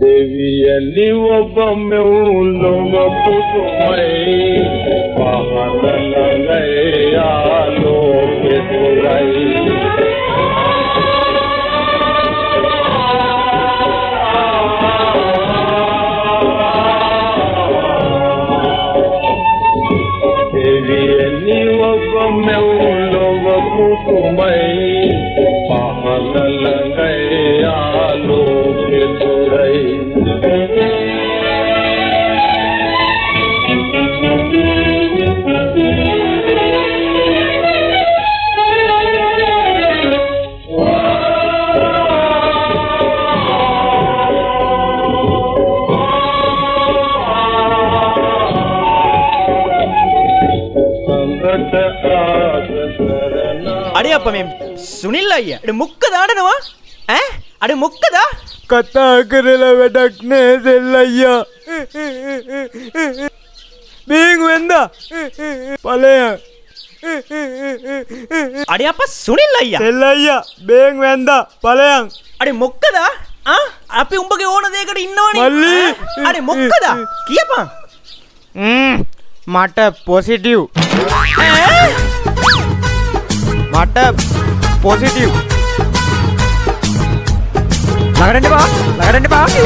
ದೇವಿಯಲ್ಲಿ ಒಬ್ಬೊಮ್ಮೆ ಉಲ್ಲೋಮ ಪುಟುಮೈ ಮಹಾನಲಯ ಲೋಕೆ ಸುರೈ ದೇವಿಯಲ್ಲಿ ಒಬ್ಬೊಮ್ಮೆ ಉಲ್ಲೋಮ ಪುಟುಮೈ ಮಹಾನಲಯ ಲೋಕೆ ಸುರೈ सुनील अरे मुक्कदा कथा करला वेडकने सेल्लाया बींग वेंदा पलेया अरे अपा सुनील अय्या सेल्लाया बींग वेंदा पलेया अरे मुक्कदा आ अपे उंबगे ओण देकड इन्नवने मल्ली अरे मुक्कदा कियापा मट पॉजिटिव मट पॉजिटिव लगड़े बा अरे पावी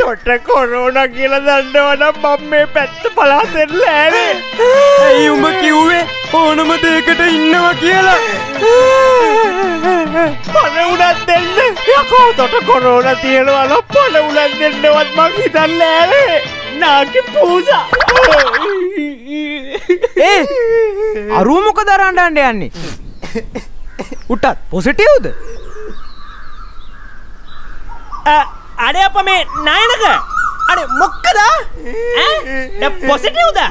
तोट कोरोना गीला दंडवाना मम्मी पेट पला तेर लेने ये उम्म क्यों है ओन में देख टे इन्ना वकीला पने उन्हें देने या को तोट कोरोना तीन वाला पने उन्हें देने वाद मांगी दर लेने नाकी पूजा ए अरुमो का दरांडा अंडे आनी उठा पॉजिटिव द अरे अपा में नायन का अरे मुक्कदा द पॉजिटिव दा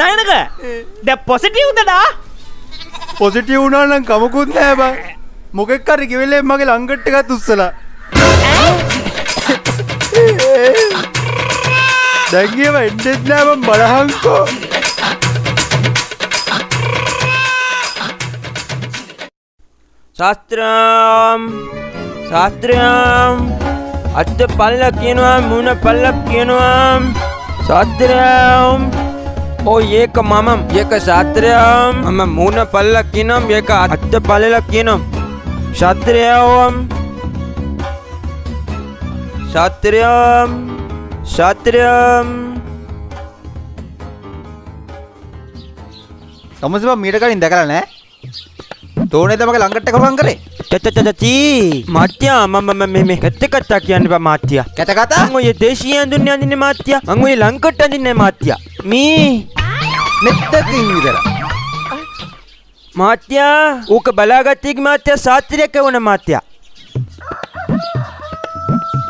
नायन का द पॉजिटिव दा पॉजिटिव ना ना कम कुछ नहीं है बा मुके कर गिवेले मगे लंगट का तुस्सला दंगे बा इतना बा बड़ा हमको शास्त्रम शास्त्रम अत पल्ल कीनवाम मुन पल्ल कीनवाम शास्त्रम ओ एक मामम एक शास्त्रम मम मुन पल्ल कीनम एक अत पल्ल कीनम शास्त्रम शास्त्रम शास्त्रम समझ में मीटर का इंतजार करना है तोने तो मगे लंगट का भंग करे चचा चचा ची मातिया मम्मा मम्मी में कत्ते कत्ता किया ने बा मातिया कहता कहता अंगो ये देशीय दुनिया ने मातिया अंगो ये लंगट ने मातिया मी मित्ता किंग इधर मातिया ओक बलागती की मातिया सात्रिया के ओने मातिया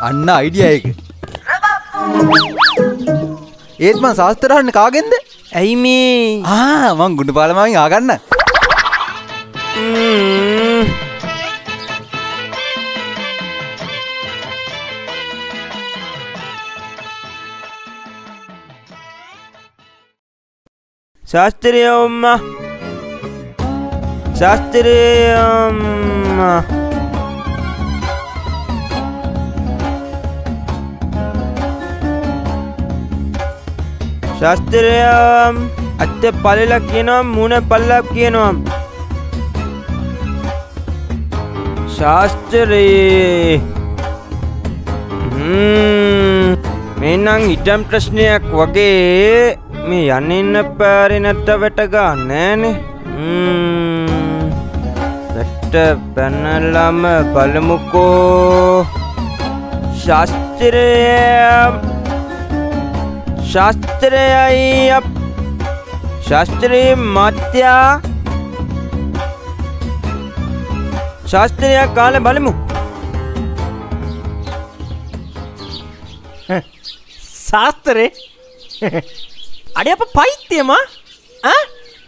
अन्ना आइडिया एक एतमा शास्त्र हन कागेंद एई मी हां मं गुंडपाल मावी आ गन्ना शास्त्रीयम शास्त्रीयम शास्त्रीयम अत्ते पल्ल कीनम मुने पल्ल कीनम शास्त्री मेना इटम प्रश्न वगे मैं अन्न पारी नटगा नैट पेन लम पलमुको शास्त्रेय शास्त्रीय मात्या शास्त्रीय काल बलमु शास्त्रे अड़े पैत्यमा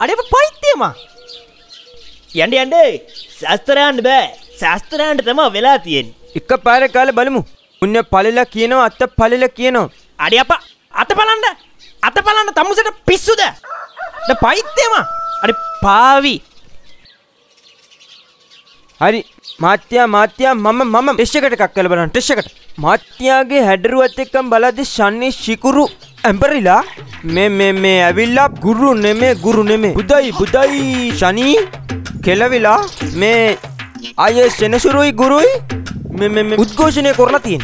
अड़े पैत्यमा एंडे शास्त्र शास्त्रा विलाती इक्का पारे काल बलमु उन्हें पालेला कियनो अत्ता पालेला कियनो अरे अपा अत्ता पालना तमुसे ना पिसुदा ना पाइते माँ अरे पावी अरे मात्या मात्या मम्मा मम्मा टिश्चेकट काकल बनान टिश्चेकट मात्या के हैडरू अत्ते कम बालादे शान्नी शिकुरु एम्परिला मैं अविला गुरु ने मैं बुदाई बुदाई शानी खेलविला मैं आये सेनसुरुई गुरुई मैं उद्घोषणे कोरलतीन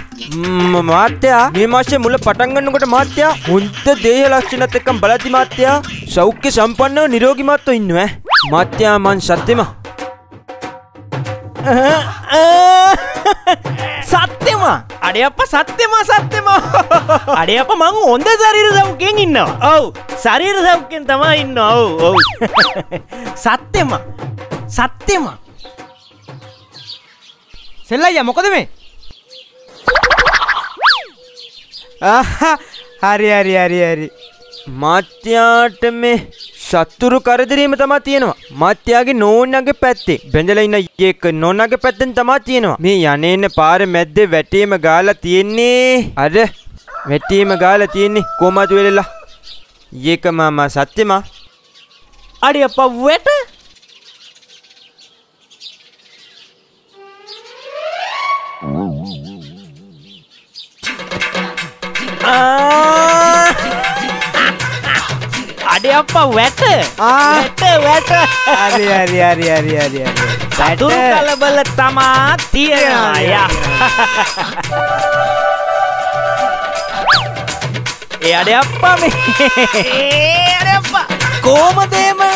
मात्या निमाशे मुल पटांगण नुगट मात्या उन्ते देह लक्षण तकम बलति मात्या सौख्य संपन्न निरोगी मात्तो इन्वे मात्या मन सत्यम सत्यम सत्यम अरे अप्पा मंग ओंदे शरीर सौख्यं इन्नव औ शरीर सौख्यं तमा इन्नव औ सत्यम सत्यम सेल्लाया मोकद में हरी हरी हरी हरी मात्याट में शत्रु करदरी में तमा तीनवा मात्या के नोना के पैते बेंजलाई ना ये नोना के पैते तमा तीनवा मैं याने ने पार मेदे वेटी में गाला तीने अरे वेटी में गाला तीने कोमा तुलेला ये कमा मां सत्यमा अरे अपा वेट अरे अप्पा वेट वेट वेट अरे अरे अरे अरे अरे सातुर काला बल तमा तीना या ए अरे अप्पा में अरे अप्पा कोमदे में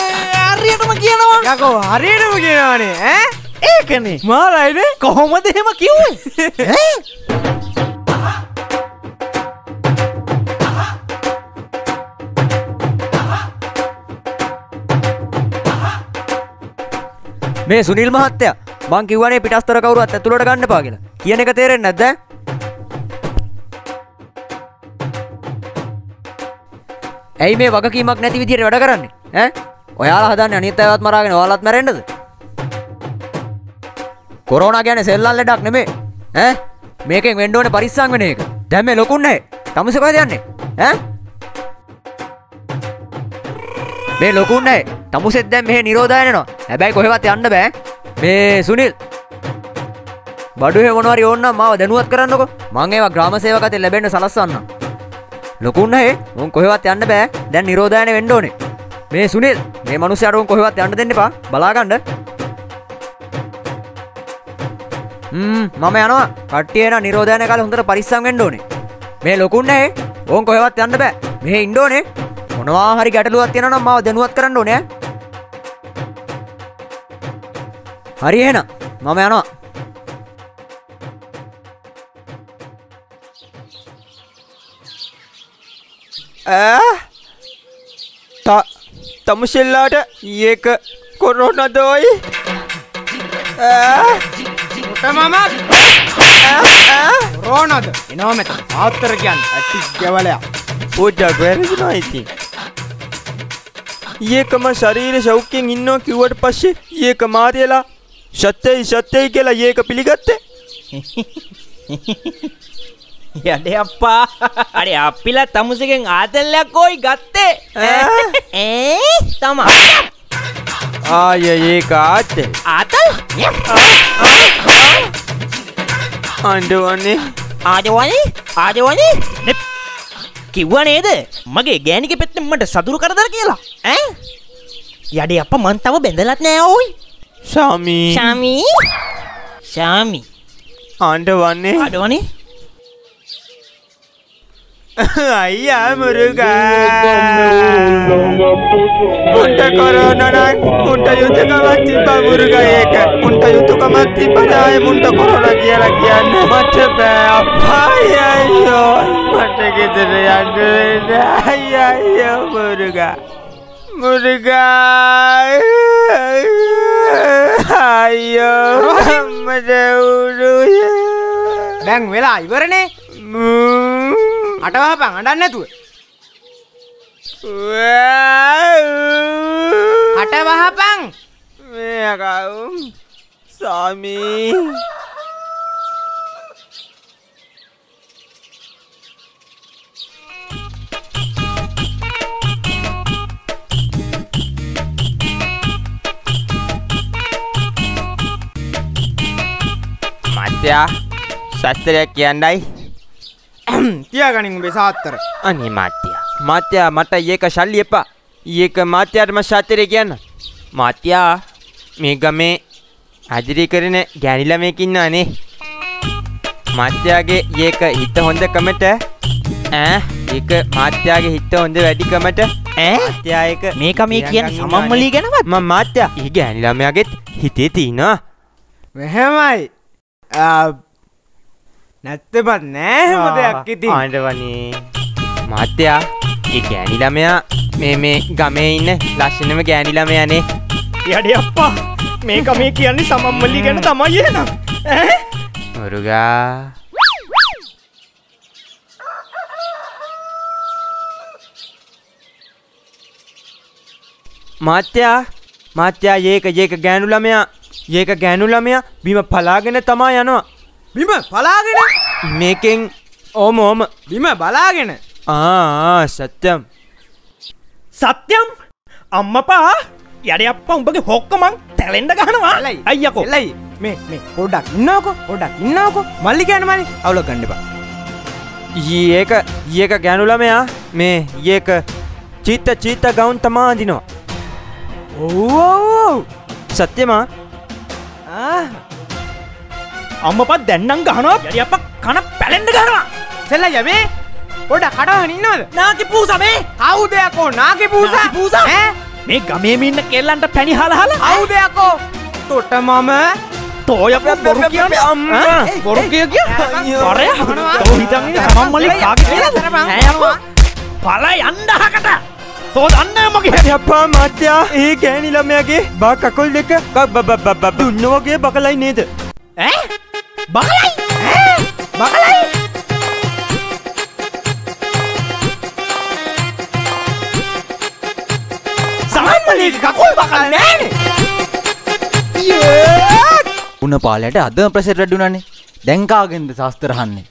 हरियटम කියනවා යකෝ හරියටම කියනවනේ ඈ ඒකනේ මාරයිනේ කොහොමද එහෙම කිව්වේ ඈ මේ සුනිල් මහත්තයා මං කිව්වනේ පිටස්තර කවුරුත් ඇතුළට ගන්න එපා කියලා. කියන එක තේරෙන්නේ නැද්ද? ඇයි මේ වගකීමක් නැති විදියට වැඩ කරන්නේ? ඈ? ඔයාලා හදන්නේ අනිත් අයවත් මරාගෙන ඔයාලත් මැරෙන්නද? කොරෝනා කියන්නේ සෙල්ලම් ලෙඩක් නෙමෙයි. ඈ? මේකෙන් වෙන්න ඕනේ පරිස්සම් වෙන එක. දැන් මේ ලොකුන් නැහැ. තමුසේ කොහෙද යන්නේ? ඈ? මේ ලොකුන් නැහැ. තමුසෙත් දැන් මෙහි නිරෝධය යනවා. හැබැයි කොහෙවත් යන්න බෑ. මේ සුනිල් බඩුවේ මොනවාරි ඕන නම් මාව දැනුවත් කරන්නකො. මං ඒවා ග්‍රාම සේවකයන්ට ලැබෙන්න සලස්වන්නම්. ලොකුන්නේ උන් කොහෙවත් යන්න බෑ. දැන් නිරෝධයනේ වෙන්න ඕනේ. මේ සුනිල් මේ මිනිස්සුන්ට උන් කොහෙවත් යන්න දෙන්න එපා. බලා ගන්න. මම යනවා. කට්ටිය එන නිරෝධයනේ කාලේ හොඳට පරිස්සම් වෙන්න ඕනේ. මේ ලොකුන්නේ උන් කොහෙවත් යන්න බෑ. මෙහි ඉන්න ඕනේ. මොනවා හරි ගැටලුවක් තියෙනවා නම් මාව දැනුවත් කරන්න ඕනේ. හරි එහෙනම් මම යනවා. තමුසෙල්ලාට මේක කොරෝනා දෝයි. මුට මම කොරෝනාද එනවා මෙතන. ආත්තර කියන්නේ ඇටි ගැවලයා. පොඩ්ඩක් වැරදුනා ඉතින්. ये कमा शरीर शौक्य इन्नो की वट पशे ये कमा देला सत्य सत्य केला ये कपिली गत्ते यारे अप्पा अरे अपिला तमुसे के आदल्ला कोई गत्ते ए तमा आ ये काते आदल आंडवानी කිව්වනේද මගේ ගෑණිගේ පෙත්තෙන් මට සතුරු කරදර කියලා ඈ යඩේ අප්පා මං තව බැඳලත් නෑ ඕයි ශාමි ශාමි ශාමි ආඬවන්නේ ආඬවන්නේ अय्या मुरुगा उंट कोरोना उंट युतुक मच्चिप मुरुगा एक उंट युतुक मच्चिप जाय उंट कोरोना किया लगिया न मच्चिप भाई अय्यो मट के जरे अंडे अय्या अय्या मुरुगा मुर्गा आयो मुझे उड़ो बैंग वेला इवर ने आटवा पांगडा ने तू आटवा पांग मैं गाऊ स्वामी क्या शास्त्रीय क्या नहीं क्या करनी मुझे शास्त्र अन्य मात्या मात्या मटा ये का शाली पा ये का मात्या अर्मा शास्त्रीय क्या ना मात्या मेगा में हाजरी करने ज्ञानीला में किन्ना ने मात्या के ये का हित्ता होंडे कमेट है ये का मात्या के हित्ता होंडे वैडी कमेट है मात्या ये का मेका में क्या ना सामान मिली क्या ना बात मात्या ये ज्ञानीला में आगे हिते थी ना वह माय නැත්තේ බත් නෑ හැම දෙයක් ඉතින් ආණ්ඩවනේ මාත්‍යා ඒ ගෑණි ළමයා මේ ගමේ ඉන්න ලස්සනම ගෑණි ළමයානේ යඩේ අප්පා මේ ගමේ කියන්නේ සමම්මලි ගැන තමයි එහෙනම් ඈ මුරුගා මාත්‍යා මාත්‍යා ඒක ගෑණු ළමයා ये का गैनुला में बीमा फलागने तमाया ना बीमा फलागने मेकिंग ओम ओम बीमा फलागने हाँ सत्यम सत्यम अम्मा पा यारे अप्पा उन बगे होक मांग टैलेंट का हनु लाई अय्या को लाई मैं ओड़ा इन्ना को माली क्या न माली अवलो करने पा ये का गैनुला में आ मैं ये का चीता चीता गाउन तमाह दिनो ओह सत्यमा अम्मा पा देन्नंग गाना यार अपन खाना पैलेंड करवा चला जावे ओड़ा खड़ा हनी ना ना की पूसा बे आउ दे को ना की पूसा पूसा है मैं गमे में न केलांटा फैनी हाल हाल आउ दे को तोटा मामा तो या को बोरु किया अम्मा बोरु किया क्या अरे तो हितंग ने तमाम मलिक खा के है अम्मा पाला अंडा काटा तो अन्ना मगे अप्पा मात्या ये गैनी लम्या के बा ककुल देख का बब बब बब उन्नो के बकलाई नेद हैं बकलाई हैं बकलाई सामान मले ककुल बकल ने ये उन पालेट अद प्रेशर रडुनाने දැන් කාගෙන්ද ශාස්ත්‍ර අහන්නේ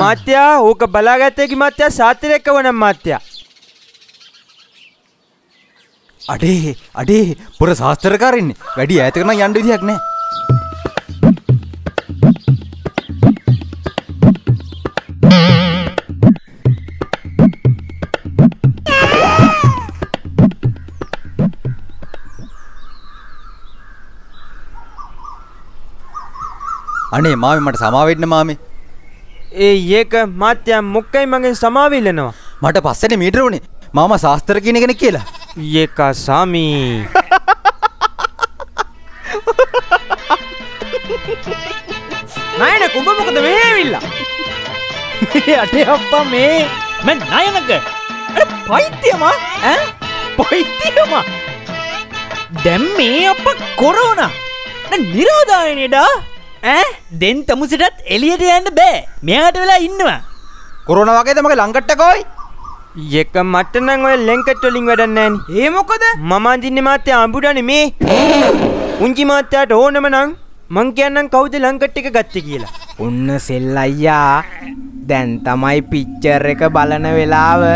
मात्या वो कब बला गए थे कि मात्या सातरे कब ना मात्या अड़े अड़े पूरा शास्त्र का रिन वैडी ऐसे करना यान दिया क्या अने मामी मट सामावेट ने मामी ए ये का मात्या मुक्का ही मंगे समावी लेना माटा पास से ने मीटर होने मामा शास्त्र की ने केला ये का सामी नायन कुंभ मुक्त में मिला अरे अप्पा मैं नायन कर अरे पाइती हमा हैं पाइती हमा दम में अप्पा कोरोना न निरोधा है नेडा देन तमुसेट एलिये देंड बे मैं आटे वाला इन्नवा कोरोना वाके तो मगे लंकट्टा कोई ये कम मटन अंगों लंकट्टो लिंगवादन नैन ये मुकदा मामा जी ने माते आंबुड़ा ने मैं उनकी माते आट हो न मनांग मंकियां नंग काउ दे लंकट्टे के गत्ते कीला उन्ने सेल्लाया देन तमाई पिक्चर रे का बालने वेलाव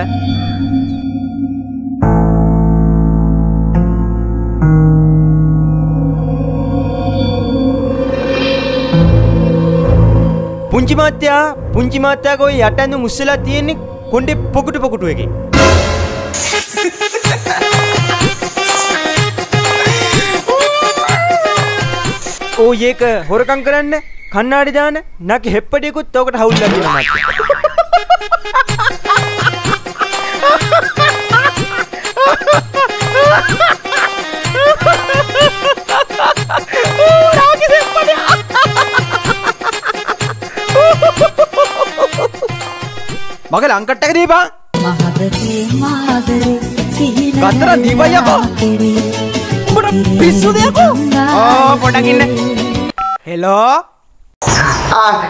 पुंची मात्या को यात्रा ने मुझसे लाती है ने कुंडे पकुट पकुट हुएगी। ओ ये का होरकंकरण ने කන්නාඩි දාන්න නැක හෙප්පටියකුත් ඔකට හවුල්ලා දෙනවා මට ඕ රාගේ හෙප්පටිය මගේ ලංකට් එක දීපන් මහදේ මාදරේ සිහින ගතර දීවයකෝ උඹට පිස්සු දෙයකෝ ආ පොඩක් ඉන්න හෙලෝ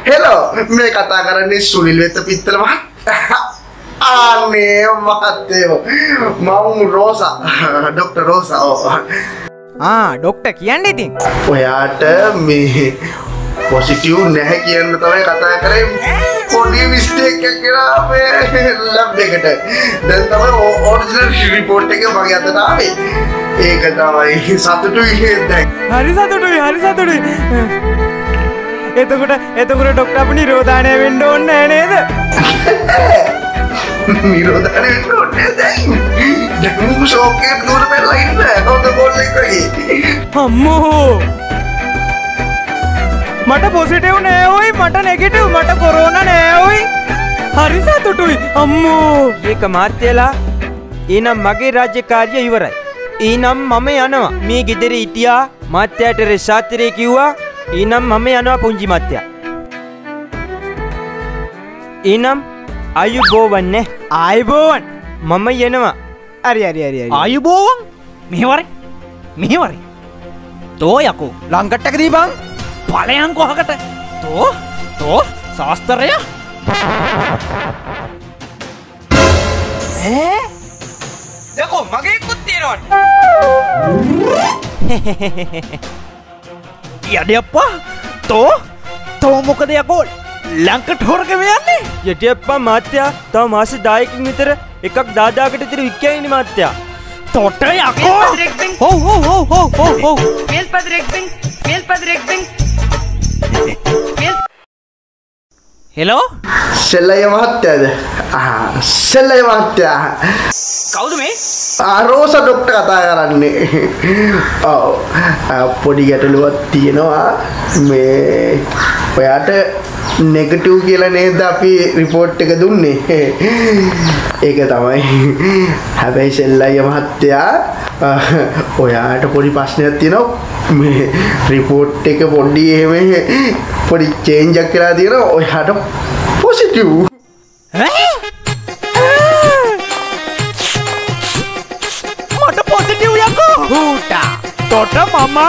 हेलो मैं कथा करने सुनील वेत पित्तल आने वाते हो माउं रोसा डॉक्टर रोसा हाँ डॉक्टर किया नहीं थी वो यार मैं पॉजिटिव नहीं किया न तो मैं कथा करे कोई मिस्टेक क्या करा मैं लव देखते दर तो मैं ओरिजिनल रिपोर्ट के भाग जाता था मैं एक दवाई सातुटू ही එතකොට ડોක්ටර් අපු නිරෝධාණය වෙන්න ඕනේ නේද? නිරෝධාණය වෙන්න ඕනේ නේද? දැන් ෂොක් එකක් දුර වෙලා ඉන්න. හොඳ ගෝල් එකක් වගේ. අම්මෝ. මට පොසිටිව් නෑ ඔයි මට නෙගටිව් මට කොරෝනා නෑ ඔයි. හරි සතුටුයි. අම්මෝ. මේක මාත්‍යලා. ඊනම් මගේ රාජ්‍ය කාර්ය ඉවරයි. ඊනම් මම යනවා. මේ গিදරේ හිටියා මාත්‍යාට රෙසාත්‍රේ කිව්වා. इनम हमें आना पूंजी मात्या इनम आयु बोवन ने आयु बोवन मम्मा ये ना अरे अरे अरे आयु बोवन मिहवारे तो याको लंगट टकरी बांग पाले हम को हकट तो सास्तर या हैं देखो मगे कुत्ते रोट යඩියප්පා තෝ මොකද යකෝ ලංකට හොරක මෙයන්නේ යඩියප්පා මාත්‍යා තව මාස 10කින් විතර එකක් 10000කට විතර වික්කයිනේ මාත්‍යා තොට යකෝ ඔව් ඔව් ඔව් ඔව් ඔව් ඔව් මේල් පදරෙක්ටින් හෙලෝ සෙල්ලය මහත්තයාද ආ සෙල්ලය මහත්තයා කවුද මේ ආරෝස ડોක්ටර් කතා කරන්නේ ඔව් පොඩි ගැටලුවක් තියෙනවා මේ ඔයාට නෙගටිව් කියලා නේද අපි රිපෝට් එක දුන්නේ ඒක තමයි හැබැයි සෙල්ලය මහත්තයා ඔයාට පොඩි ප්‍රශ්නයක් තියෙනවා මේ රිපෝට් එක පොඩි එහෙම පොඩි චේන්ජ් එකක් කියලා තියෙනවා ඔයාට පොසිටිව් Tota mama